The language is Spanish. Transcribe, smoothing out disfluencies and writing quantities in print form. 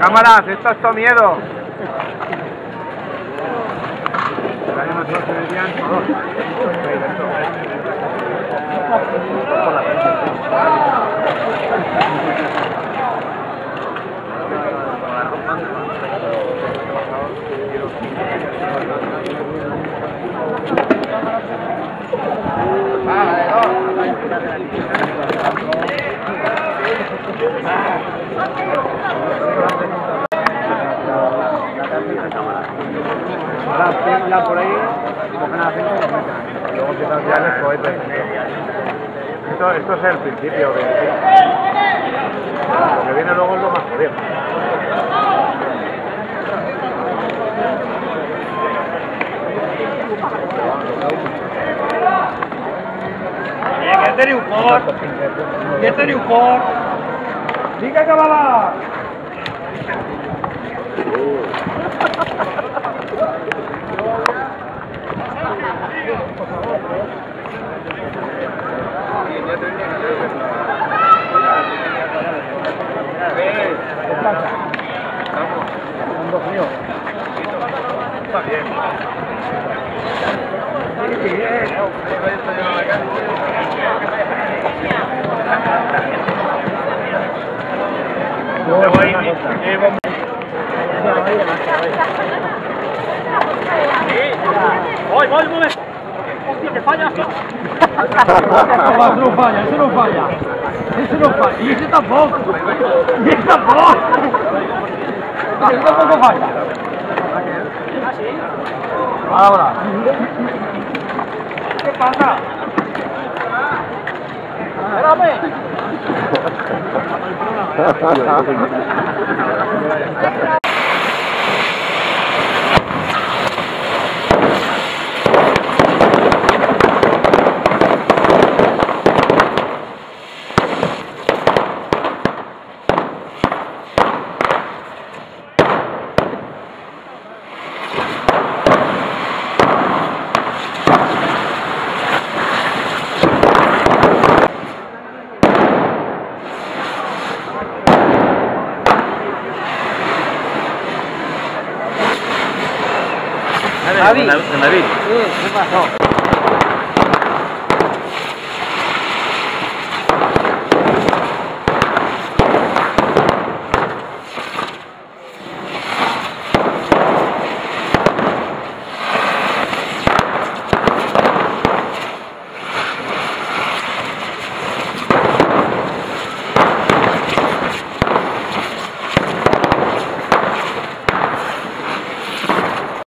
Cámaras, esto es todo miedo. La por ahí, cogen a la gente y los meten. Luego empiezan ya el cohete. Esto es el principio de... Lo que viene luego es lo más jodido. ¡Qué triunfador! ¡Qué triunfador! ¡Diga que va! Está bien. Sí, voy, momento. Hostia, que falla. No falla, eso no falla. Eso no falla. Y ese tampoco. Y ese tampoco. Eso tampoco falla. Ahora. ¿Qué pasa? ¡Espérame! David. ¿Qué pasó?